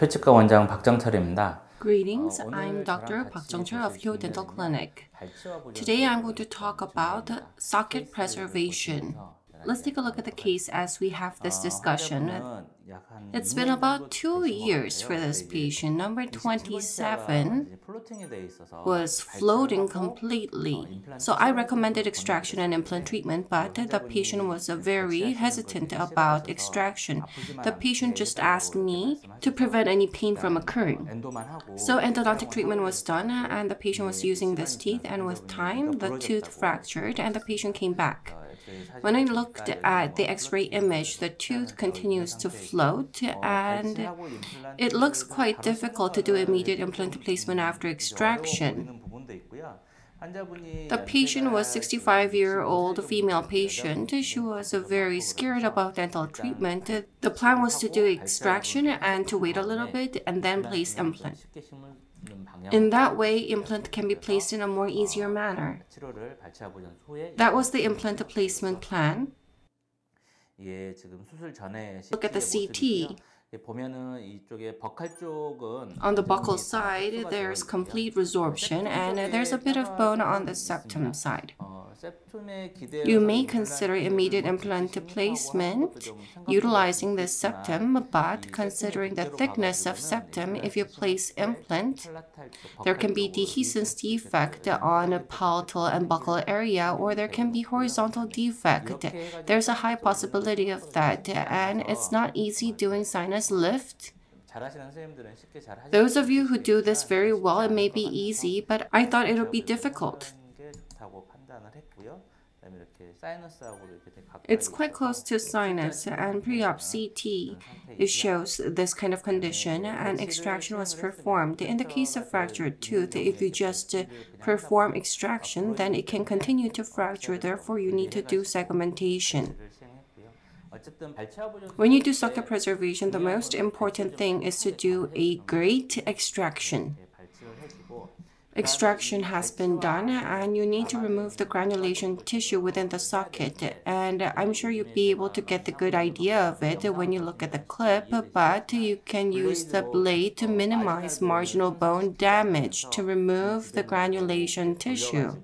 효치과 원장 Park Jung-cheol입니다. Greetings, I'm Dr. Park Jung-cheol of Hyo Dental Clinic. Today I'm going to talk about socket preservation. Let's take a look at the case as we have this discussion. It's been about 2 years for this patient. Number 27 was floating completely. So I recommended extraction and implant treatment, but the patient was very hesitant about extraction. The patient just asked me to prevent any pain from occurring. So endodontic treatment was done, and the patient was using this teeth, and with time, the tooth fractured, and the patient came back. When I looked at the x-ray image, the tooth continues to float, and it looks quite difficult to do immediate implant placement after extraction. The patient was a 65-year-old female patient. She was very scared about dental treatment. The plan was to do extraction and to wait a little bit and then place implant. In that way, implant can be placed in a more easier manner. That was the implant placement plan. Look at the CT. On the buccal side, there's complete resorption, and there's a bit of bone on the septum side. You may consider immediate implant placement utilizing the septum, but considering the thickness of septum, if you place implant, there can be dehiscence defect on a palatal and buccal area, or there can be horizontal defect. There's a high possibility of that, and it's not easy doing sinus lift. Those of you who do this very well, it may be easy, but I thought it would be difficult. It's quite close to sinus, and pre-op CT shows this kind of condition, and extraction was performed. In the case of fractured tooth, if you just perform extraction, then it can continue to fracture, therefore you need to do segmentation. When you do socket preservation, the most important thing is to do a great extraction. Extraction has been done, and you need to remove the granulation tissue within the socket, and I'm sure you'll be able to get the good idea of it when you look at the clip, but you can use the blade to minimize marginal bone damage to remove the granulation tissue.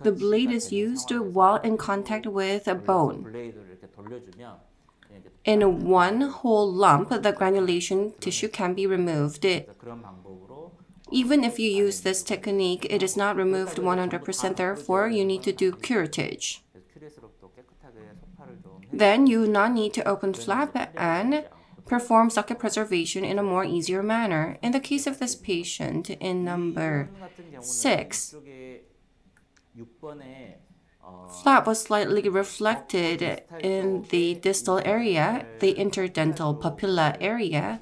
The blade is used while in contact with a bone. In one whole lump, the granulation tissue can be removed. Even if you use this technique, it is not removed 100%, therefore you need to do curettage. Then you do not need to open flap and perform socket preservation in a more easier manner. In the case of this patient in number 6, flap was slightly reflected in the distal area, the interdental papilla area.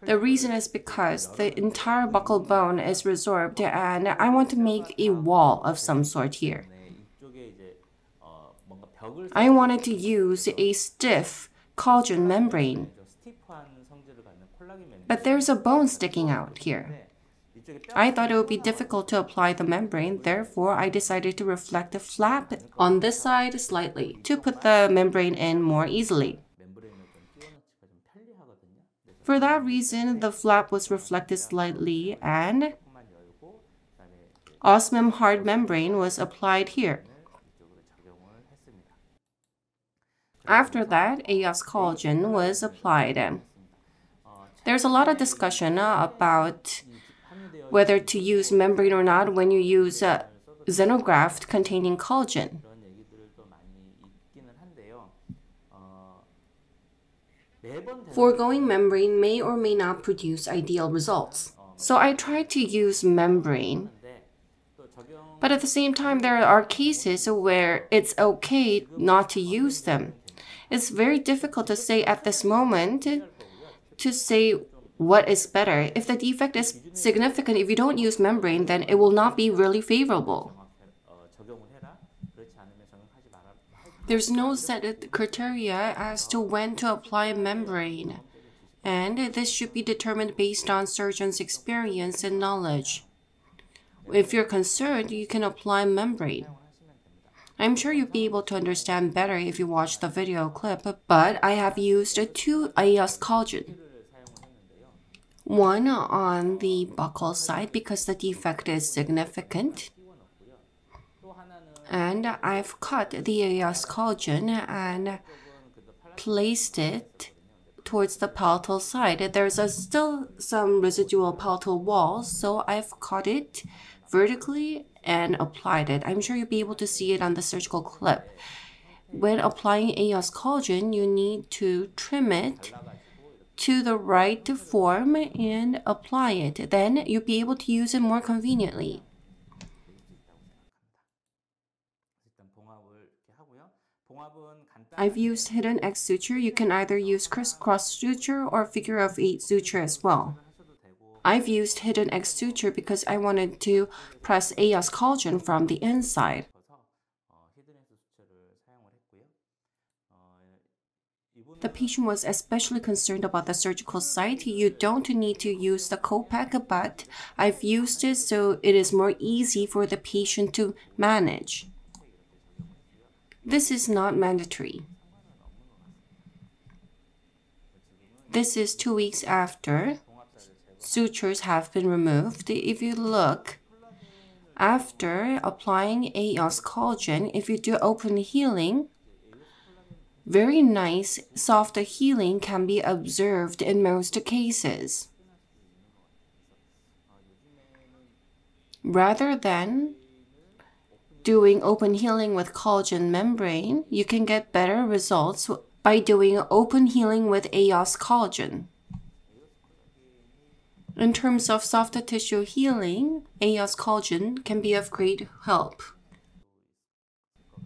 The reason is because the entire buccal bone is resorbed, and I want to make a wall of some sort here. I wanted to use a stiff collagen membrane, but there's a bone sticking out here. I thought it would be difficult to apply the membrane, therefore I decided to reflect the flap on this side slightly to put the membrane in more easily. For that reason, the flap was reflected slightly, and Osmem hard membrane was applied here. After that, Aeos collagen was applied. There's a lot of discussion about whether to use membrane or not when you use a xenograft containing collagen. Foregoing membrane may or may not produce ideal results. So I tried to use membrane, but at the same time there are cases where it's okay not to use them. It's very difficult to say at this moment to say what is better. If the defect is significant, if you don't use membrane, then it will not be really favorable. There's no set criteria as to when to apply a membrane, and this should be determined based on surgeon's experience and knowledge. If you're concerned, you can apply membrane. I'm sure you'll be able to understand better if you watch the video clip, but I have used 2 Aeos collagen. one on the buccal side because the defect is significant. And I've cut the Aeos collagen and placed it towards the palatal side. There's still some residual palatal wall, so I've cut it vertically and applied it. I'm sure you'll be able to see it on the surgical clip. When applying Aeos collagen, you need to trim it to the right form and apply it. Then you'll be able to use it more conveniently. I've used Hidden X Suture. You can either use crisscross suture or figure-of-8 suture as well. I've used Hidden X Suture because I wanted to press Aeos collagen from the inside. The patient was especially concerned about the surgical site. You don't need to use the CoPack, but I've used it so it is more easy for the patient to manage. This is not mandatory. This is 2 weeks after sutures have been removed. If you look, after applying Aeos collagen, if you do open healing, very nice, soft healing can be observed in most cases. Rather than doing open healing with collagen membrane, you can get better results by doing open healing with Aeos collagen. In terms of soft tissue healing, Aeos collagen can be of great help.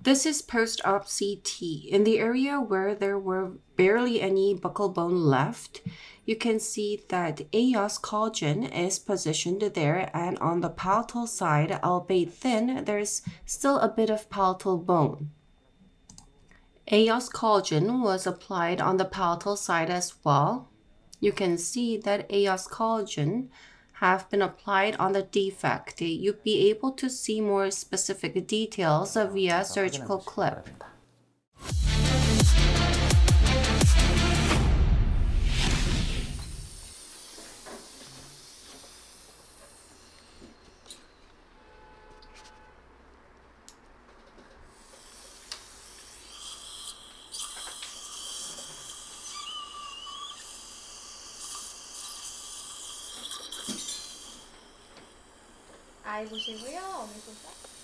This is post-op CT. In the area where there were barely any buccal bone left, you can see that Aeos collagen is positioned there, and on the palatal side, albeit thin, there's still a bit of palatal bone. Aeos collagen was applied on the palatal side as well. You can see that Aeos collagen have been applied on the defect. You'll be able to see more specific details via surgical clip. 보시고요.